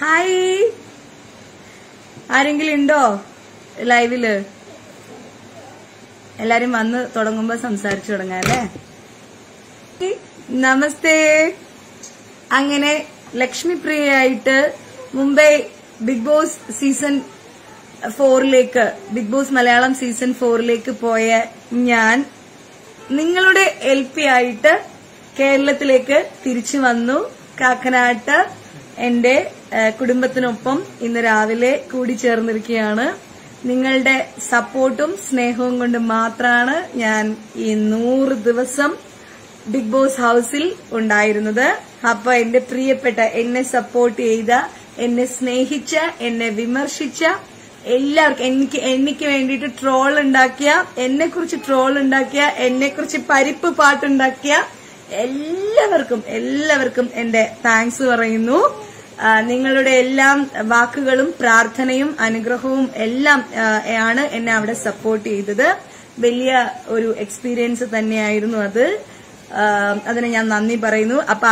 Hi! Arengilu undo live il ellarum vannu thodangumba samsarichu thodangale namaste angane lakshmi priya ayittu Mumbai Bigg Boss season 4 like Bigg Boss Malayalam season 4 like poya njan ningalude LP ayittu കേരളത്തിലേക്ക് തിരിച്ചു വന്നു കാക്കനാട്ട് എൻടെ കുടുംബത്തിനൊപ്പം ഇന്ന് രാവിലെ കൂടി ചേർന്നിരിക്കുകയാണ് നിങ്ങളുടെ സപ്പോർട്ടും സ്നേഹവും കൊണ്ട് മാത്രമാണ് ഞാൻ ഈ 100 ദിവസം ബിഗ് ബോസ് ഹൗസിൽ ഉണ്ടായിരുന്നത് അപ്പോൾ എൻ്റെ പ്രിയപ്പെട്ട എന്നെ സപ്പോർട്ട് ചെയ്ത എന്നെ സ്നേഹിച്ച എന്നെ വിമർശിച്ച എല്ലാവർക്കും എനിക്ക് വേണ്ടിയിട്ട് ട്രോൾ ഉണ്ടാക്കിയ എന്നെക്കുറിച്ച് ട്രോൾ ഉണ്ടാക്കിയ എന്നെക്കുറിച്ച് പരിപ്പ് പാട്ടുണ്ടാക്കിയ എല്ലാവർക്കും എൻ്റെ താങ്ക്സ് പറയുന്നു നിങ്ങളുടെ എല്ലാ വാക്കുകളും പ്രാർത്ഥനയും അനുഗ്രഹവും എല്ലാം ആണ് എന്നെ അവിടെ സപ്പോർട്ട് ചെയ്തത് വലിയ ഒരു എക്സ്പീരിയൻസ് തന്നെയായിരുന്നു അത് അതിനെ ഞാൻ നന്ദി പറയുന്നു അപ്പോൾ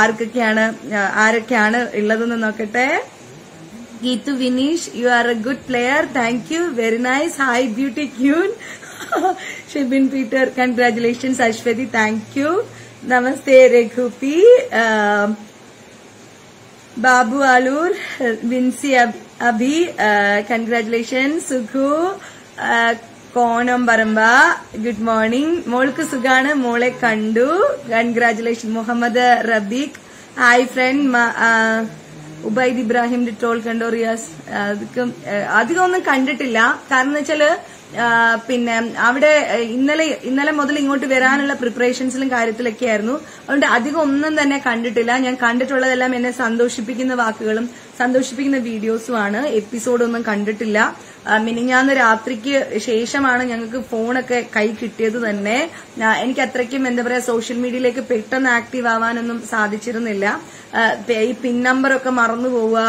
ആരൊക്കെയാണ് ഉള്ളതെന്ന് നോക്കട്ടെ Geethu Vineesh you are a good player thank you very nice hi beauty queen Shibin Peter congratulations Aswathi thank you Namaste Rekhupi, Babu Alur, Vinci Abhi, congratulations, Sukhu, Konam Baramba, good morning, Molku Sugana, Mole Kandu, congratulations, Muhammad Rabiq, hi friend, Ubaid Ibrahim, the troll Kandorias, Adhikam Kanditilla, Karnachala, പിന്നെ അവിടെ ഇന്നലെ മുതൽ ഇങ്ങോട്ട് വരാനുള്ള പ്രിപ്പറേഷൻസിലും കാര്യത്തിലൊക്കെ ആയിരുന്നു അതുകൊണ്ട് അധികം ഒന്നും തന്നെ കണ്ടിട്ടില്ല ഞാൻ കണ്ടിട്ടുള്ളതെല്ലാം എന്നെ സന്തോഷിപ്പിക്കുന്ന വാക്കുകളും സന്തോഷിപ്പിക്കുന്ന വീഡിയോസുമാണ് എപ്പിസോഡൊന്നും കണ്ടിട്ടില്ല മിനിഞ്ഞാന്ന് രാത്രിക്ക് ശേഷമാണ് ഞങ്ങൾക്ക് ഫോണൊക്കെ കൈ കിട്ടിയത് തന്നെ എനിക്ക് അത്രയ്ക്കും എന്താ പറയാ സോഷ്യൽ മീഡിയയിലേക്ക് പെട്ടെന്ന് ആക്റ്റീവ് ആവാനൊന്നും സാധിച്ചിരുന്നില്ല ഈ പിൻ നമ്പറൊക്കെ മറന്നു പോവുക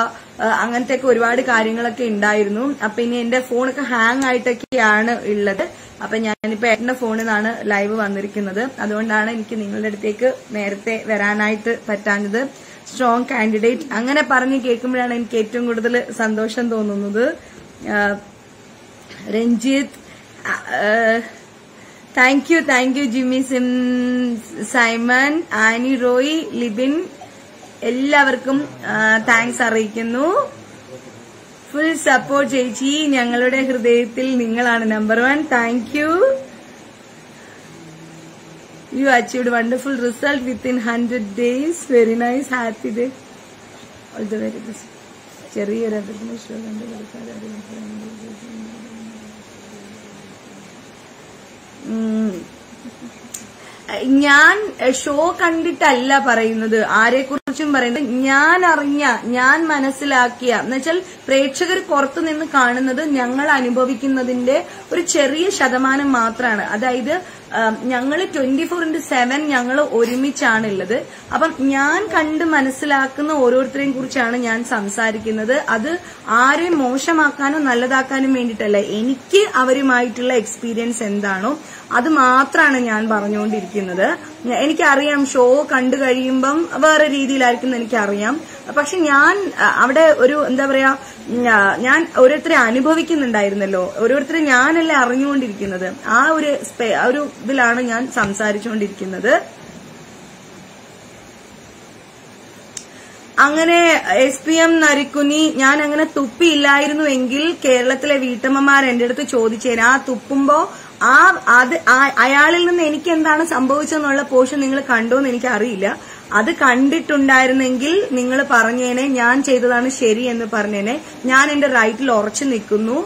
അങ്ങനത്തെയൊക്കെ ഒരുപാട് കാര്യങ്ങളൊക്കെ ഉണ്ടായിരുന്നു അപ്പൊ ഇനി എന്റെ ഫോണൊക്കെ ഹാങ് ആയിട്ടൊക്കെയാണ് ഉള്ളത് അപ്പൊ ഞാനിപ്പോ എന്റെ ഫോണിൽ നിന്നാണ് ലൈവ് വന്നിരിക്കുന്നത് അതുകൊണ്ടാണ് എനിക്ക് നിങ്ങളുടെ അടുത്തേക്ക് നേരത്തെ വരാനായിട്ട് പറ്റാഞ്ഞത് സ്ട്രോങ് കാൻഡിഡേറ്റ് അങ്ങനെ പറഞ്ഞ് കേൾക്കുമ്പോഴാണ് എനിക്ക് ഏറ്റവും കൂടുതൽ സന്തോഷം തോന്നുന്നത് Ranjith thank you Jimmy Simon Annie Roy Libin എല്ലാവർക്കും താങ്ക്സ് അറിയിക്കുന്നു ഫുൾ സപ്പോർട്ട് ചേച്ചി ഞങ്ങളുടെ ഹൃദയത്തിൽ നിങ്ങളാണ് number 1 thank you you achieved wonderful result within 100 days very nice happy day all the very best ചെറിയൊരു അഭിനേഷോ കണ്ടു ഞാൻ ഷോ കണ്ടിട്ടല്ല പറയുന്നത് ആരെക്കുറിച്ചും പറയുന്നത് ഞാൻ മനസ്സിലാക്കിയ എന്നുവെച്ചാൽ പ്രേക്ഷകർ പുറത്തുനിന്ന് കാണുന്നത് ഞങ്ങൾ അനുഭവിക്കുന്നതിന്റെ ഒരു ചെറിയ ശതമാനം മാത്രമാണ് അതായത് ഞങ്ങൾ 24/7 ഞങ്ങൾ ഒരുമിച്ചാണുള്ളത് അപ്പം ഞാൻ കണ്ട് മനസ്സിലാക്കുന്ന ഓരോരുത്തരെയും കുറിച്ചാണ് ഞാൻ സംസാരിക്കുന്നത് അത് ആരെയും മോശമാക്കാനോ നല്ലതാക്കാനും വേണ്ടിയിട്ടല്ല എനിക്ക് അവരുമായിട്ടുള്ള എക്സ്പീരിയൻസ് എന്താണോ അത് മാത്രമാണ് ഞാൻ പറഞ്ഞുകൊണ്ടിരിക്കുന്നത് എനിക്കറിയാം ഷോ കണ്ടു കഴിയുമ്പം വേറെ രീതിയിലായിരിക്കും എനിക്കറിയാം പക്ഷെ ഞാൻ അവിടെ ഒരു എന്താ പറയാ ഞാൻ ഓരോരുത്തരെ അനുഭവിക്കുന്നുണ്ടായിരുന്നല്ലോ ഓരോരുത്തരെ ഞാനല്ല അറിഞ്ഞുകൊണ്ടിരിക്കുന്നത് ആ ഒരു ഇതിലാണ് ഞാൻ സംസാരിച്ചുകൊണ്ടിരിക്കുന്നത് അങ്ങനെ SPM നരിക്കുനി ഞാൻ അങ്ങനെ തുപ്പിയില്ലായിരുന്നുവെങ്കിൽ കേരളത്തിലെ വീട്ടമ്മമാർ എന്റെ അടുത്ത് ചോദിച്ചേനെ ആ തുപ്പുമ്പോ അത് അയാളിൽ നിന്ന് എനിക്ക് എന്താണ് സംഭവിച്ചെന്നുള്ള പോഷൻ നിങ്ങൾ കണ്ടോന്ന് എനിക്ക് അറിയില്ല അത് കണ്ടിട്ടുണ്ടായിരുന്നെങ്കിൽ നിങ്ങൾ പറഞ്ഞേനെ ഞാൻ ചെയ്തതാണ് ശരി എന്ന് പറഞ്ഞേനെ ഞാൻ എന്റെ റൈറ്റിൽ ഉറച്ചു നിൽക്കുന്നു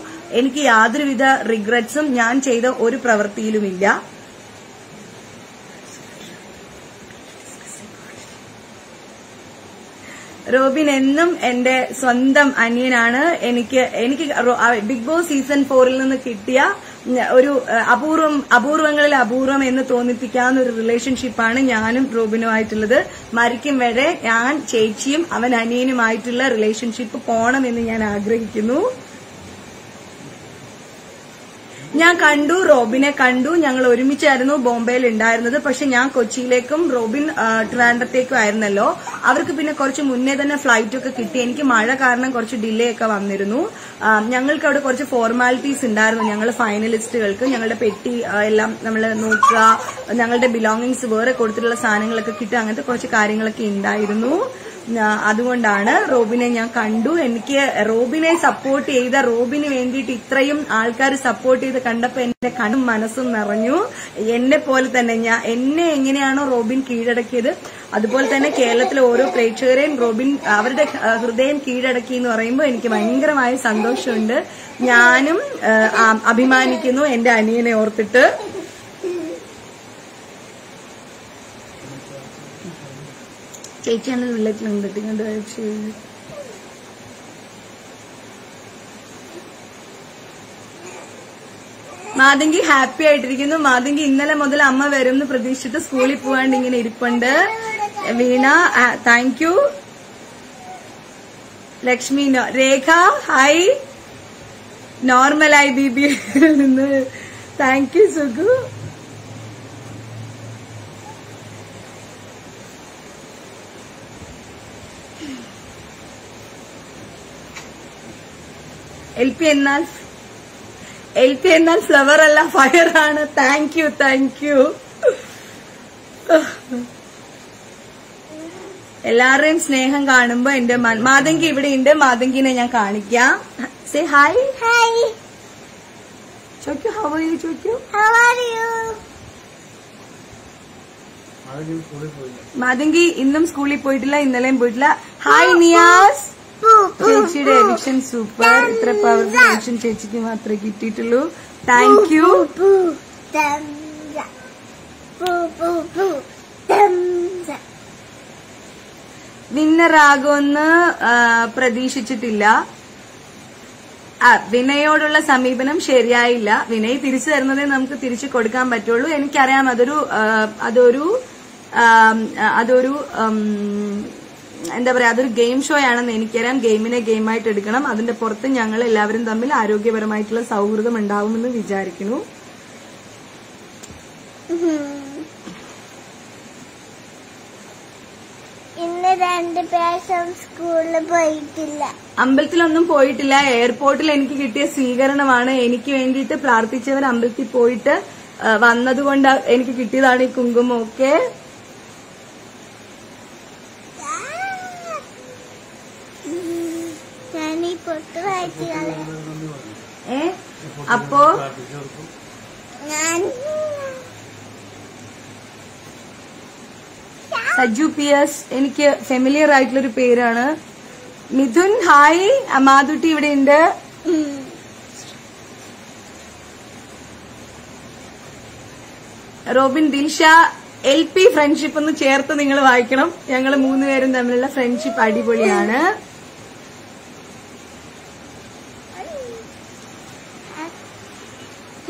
എനിക്ക് യാതൊരുവിധ റിഗ്രറ്റ്സും ഞാൻ ചെയ്ത ഒരു പ്രവൃത്തിയിലുമില്ല റോബിൻ എന്നും എന്റെ സ്വന്തം അനിയനാണ് എനിക്ക് ബിഗ് ബോസ് സീസൺ 4 നിന്ന് കിട്ടിയ ഒരു അപൂർവങ്ങളിൽ അപൂർവം എന്ന് തോന്നിപ്പിക്കാവുന്ന ഒരു റിലേഷൻഷിപ്പാണ് ഞാനും റോബിനുമായിട്ടുള്ളത് മരിക്കും വരെ ഞാൻ ചേച്ചിയും അവൻ അനിയനുമായിട്ടുള്ള റിലേഷൻഷിപ്പ് പോണമെന്ന് ഞാൻ ആഗ്രഹിക്കുന്നു ഞാൻ കണ്ടു റോബിനെ കണ്ടു ഞങ്ങൾ ഒരുമിച്ചായിരുന്നു ബോംബെയിൽ ഉണ്ടായിരുന്നത് പക്ഷെ ഞാൻ കൊച്ചിയിലേക്കും റോബിൻ ട്രാൻഡത്തേക്കും ആയിരുന്നല്ലോ അവർക്ക് പിന്നെ കുറച്ച് മുന്നേ തന്നെ ഫ്ലൈറ്റ് ഒക്കെ കിട്ടി എനിക്ക് മഴ കാരണം കുറച്ച് ഡിലേ ഒക്കെ വന്നിരുന്നു ഞങ്ങൾക്ക് അവിടെ കുറച്ച് ഫോർമാലിറ്റീസ് ഉണ്ടായിരുന്നു ഞങ്ങൾ ഫൈനലിസ്റ്റുകൾക്ക് ഞങ്ങളുടെ പെട്ടി എല്ലാം നമ്മൾ നോക്കുക ഞങ്ങളുടെ ബിലോങ്ങിങ്സ് വേറെ കൊടുത്തിട്ടുള്ള സാധനങ്ങളൊക്കെ കിട്ടി അങ്ങനത്തെ കുറച്ച് കാര്യങ്ങളൊക്കെ ഉണ്ടായിരുന്നു അതുകൊണ്ടാണ് റോബിനെ ഞാൻ കണ്ടു എനിക്ക് റോബിനെ സപ്പോർട്ട് ചെയ്ത റോബിന് വേണ്ടിയിട്ട് ഇത്രയും ആൾക്കാർ സപ്പോർട്ട് ചെയ്ത് കണ്ടപ്പോൾ എന്റെ കണ്ണും മനസ്സും നിറഞ്ഞു എന്നെ പോലെ തന്നെ ഞാൻ എന്നെ എങ്ങനെയാണോ റോബിൻ കീഴടക്കിയത് അതുപോലെ തന്നെ കേരളത്തിലെ ഓരോ പ്രേക്ഷകരെയും റോബിൻ അവരുടെ ഹൃദയം കീഴടക്കി എന്ന് പറയുമ്പോൾ എനിക്ക് ഭയങ്കരമായ സന്തോഷമുണ്ട് ഞാനും അഭിമാനിക്കുന്നു എന്റെ അനിയനെ ഓർത്തിട്ട് ചേച്ചിയാണല്ലോ വെള്ളത്തിലുണ്ട് കണ്ട് മാതങ്കി ഹാപ്പി ആയിട്ടിരിക്കുന്നു മാതങ്കി ഇന്നലെ മുതൽ അമ്മ വരും എന്ന് പ്രതീക്ഷിച്ചിട്ട് സ്കൂളിൽ പോകാണ്ട് ഇങ്ങനെ ഇരിപ്പുണ്ട് Veena thank you Lakshmi Rekha hi നോർമലായി Bibi thank you Sukhu L P എന്നാൽ ഫ്ലവർ അല്ല ഫയർ ആണ് താങ്ക് യു താങ്ക് യു എല്ലാവരെയും സ്നേഹം കാണുമ്പോ എന്റെ മാതങ്കി ഇവിടെ ഉണ്ട് മാതങ്കിനെ ഞാൻ കാണിക്കാം സേ ഹായ് ഹായ് ചോക്യു ഹൗ ആർ യു ചോക്യു ഹൗ ആർ യു മാതങ്കി ഇന്നും സ്കൂളിൽ പോയിട്ടില്ല ഇന്നലെയും പോയിട്ടില്ല ഹായ് നിയാസ് ചേച്ചിയുടെ എവിക്ഷൻ സൂപ്പർ ഇത്ര പവർഫുൾ എവിക്ഷൻ ചേച്ചിക്ക് മാത്രമേ കിട്ടിയിട്ടുള്ളൂ താങ്ക് യു വിന്നറാകുമെന്ന് പ്രതീക്ഷിച്ചിട്ടില്ല വിനയോടുള്ള സമീപനം ശരിയായില്ല വിനയ് തിരിച്ചു തരുന്നതേ നമുക്ക് തിരിച്ചു കൊടുക്കാൻ പറ്റുള്ളൂ എനിക്കറിയാം അതൊരു എന്താ പറയാ അതൊരു ഗെയിം ഷോ ആണെന്ന് എനിക്കറിയാം ഗെയിമിനെ ഗെയിമായിട്ട് എടുക്കണം അതിന്റെ പുറത്ത് ഞങ്ങൾ എല്ലാവരും തമ്മിൽ ആരോഗ്യപരമായിട്ടുള്ള സൗഹൃദം ഉണ്ടാവുമെന്ന് വിചാരിക്കുന്നു ഇന്ന് രണ്ട് പ്രാവശ്യം സ്കൂളിൽ പോയിട്ടില്ല അമ്പലത്തിലൊന്നും പോയിട്ടില്ല എയർപോർട്ടിൽ എനിക്ക് കിട്ടിയ സ്വീകരണമാണ് എനിക്ക് വേണ്ടിയിട്ട് പ്രാർത്ഥിച്ചവർ അമ്പലത്തിൽ പോയിട്ട് വന്നതുകൊണ്ട് എനിക്ക് കിട്ടിയതാണ് ഈ കുങ്കുമം ഒക്കെ അപ്പോ സജു പിയേഴ്സ് എനിക്ക് ഫെമിലിയർ ആയിട്ടുള്ളൊരു പേരാണ് മിഥുൻ ഹായ് അമാദുട്ടി ഇവിടെ ഉണ്ട് Robin Dilsha L P friendship ഒന്ന് ചേർത്ത് നിങ്ങൾ വായിക്കണം ഞങ്ങൾ മൂന്നുപേരും തമ്മിലുള്ള ഫ്രണ്ട്ഷിപ്പ് അടിപൊളിയാണ്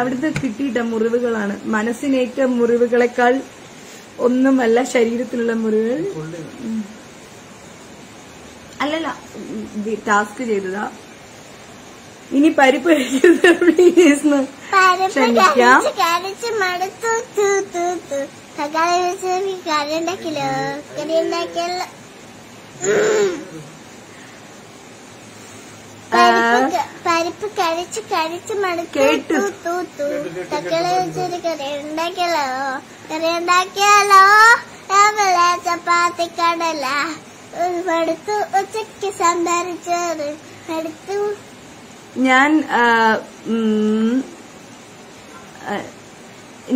അവിടുത്തെ കിട്ടിയിട്ട മുറിവുകളാണ് മനസ്സിനേറ്റ മുറിവുകളെക്കാൾ ഒന്നുമല്ല ശരീരത്തിലുള്ള മുറിവുകൾ അല്ലല്ല ടാസ്ക് ചെയ്തതാ ഇനി പരിപ്പ് കഴിക്കുന്നത് ക്ഷമിക്കാം പരിപ്പ് കഴിച്ച് കഴിച്ച് മടുത്തു തൂത്തു തക്കളെ വെച്ചൊരു കറി ഉണ്ടാക്കിയാലോ ചപ്പാത്തി കടല മടുത്തു ഉച്ചക്ക് സംഭരിച്ചത് മടുത്തു.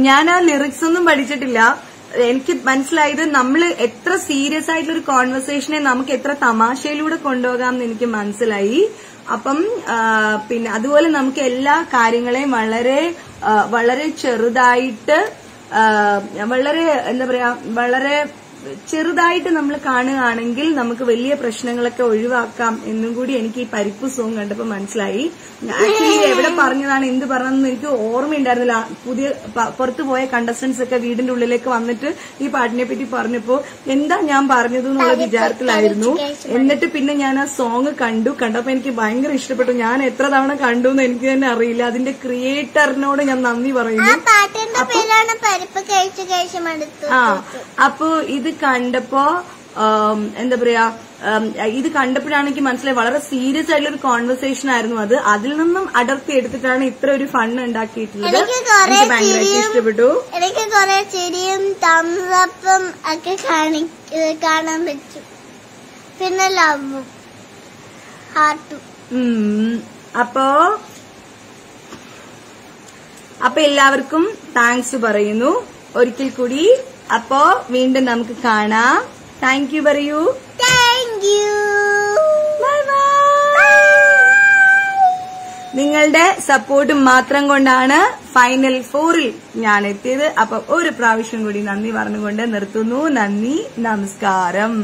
ഞാൻ ആ ലിറിക്സ് ഒന്നും പഠിച്ചിട്ടില്ല. എനിക്ക് മനസ്സിലായത് നമ്മൾ എത്ര സീരിയസ് ആയിട്ടുള്ള ഒരു കോൺവെർസേഷനെ നമുക്ക് എത്ര തമാശയിലൂടെ കൊണ്ടുപോകാം എന്ന് എനിക്ക് മനസ്സിലായി. അപ്പം പിന്നെ അതുപോലെ നമുക്ക് എല്ലാ കാര്യങ്ങളെയും വളരെ വളരെ ചെറുതായിട്ട് വളരെ എന്താ പറയാ വളരെ ചെറുതായിട്ട് നമ്മൾ കാണുകയാണെങ്കിൽ നമുക്ക് വലിയ പ്രശ്നങ്ങളൊക്കെ ഒഴിവാക്കാം എന്നും കൂടി എനിക്ക് ഈ പരിപ്പ് സോങ് കണ്ടപ്പോൾ മനസ്സിലായി. ആക്ച്വലി എവിടെ പറഞ്ഞതാണ് എന്ത് പറഞ്ഞതെന്ന് എനിക്ക് ഓർമ്മയുണ്ടായിരുന്നില്ല. പുതിയ പുറത്തു പോയ കണ്ടസ്റ്റൻസ് ഒക്കെ വീടിന്റെ ഉള്ളിലേക്ക് വന്നിട്ട് ഈ പാട്ടിനെ പറ്റി പറഞ്ഞപ്പോ എന്താ ഞാൻ പറഞ്ഞത് എന്നുള്ള വിചാരത്തിലായിരുന്നു. എന്നിട്ട് പിന്നെ ഞാൻ ആ സോങ് കണ്ടപ്പോ എനിക്ക് ഭയങ്കര ഇഷ്ടപ്പെട്ടു. ഞാൻ എത്ര തവണ കണ്ടു എന്ന് എനിക്ക് തന്നെ അറിയില്ല. അതിന്റെ ക്രിയേറ്ററിനോട് ഞാൻ നന്ദി പറയുന്നു. അപ്പൊ ഇത് കണ്ടപ്പോ എന്താ പറയാ ഇത് കണ്ടപ്പോഴാണ് എനിക്ക് മനസ്സിലായി വളരെ സീരിയസ് ആയിട്ടുള്ള ഒരു കോൺവെർസേഷൻ ആയിരുന്നു അത്. അതിൽ നിന്നും അടർത്തി എടുത്തിട്ടാണ് ഇത്ര ഒരു ഫണ്ട് ഉണ്ടാക്കിയിട്ടുള്ളത്. എനിക്ക് ഭയങ്കരമായിട്ട് ഇഷ്ടപ്പെട്ടു. എനിക്ക് കുറെ ചിരിയും തംസപ്പും ഒക്കെ കാണാൻ പറ്റും. പിന്നെ ലവും ഹാർട്ടും. അപ്പൊ എല്ലാവർക്കും താങ്ക്സ് പറയുന്നു ഒരിക്കൽ കൂടി. അപ്പോ വീണ്ടും നമുക്ക് കാണാം. താങ്ക് യു പറയൂ. Thank you. Bye bye. നിങ്ങളുടെ സപ്പോർട്ട് മാത്രം കൊണ്ടാണ് ഫൈനൽ ഫോറിൽ ഞാൻ എത്തിയത്. അപ്പൊ ഒരു പ്രാവശ്യം കൂടി നന്ദി പറഞ്ഞുകൊണ്ട് നിർത്തുന്നു. നന്ദി. നമസ്കാരം.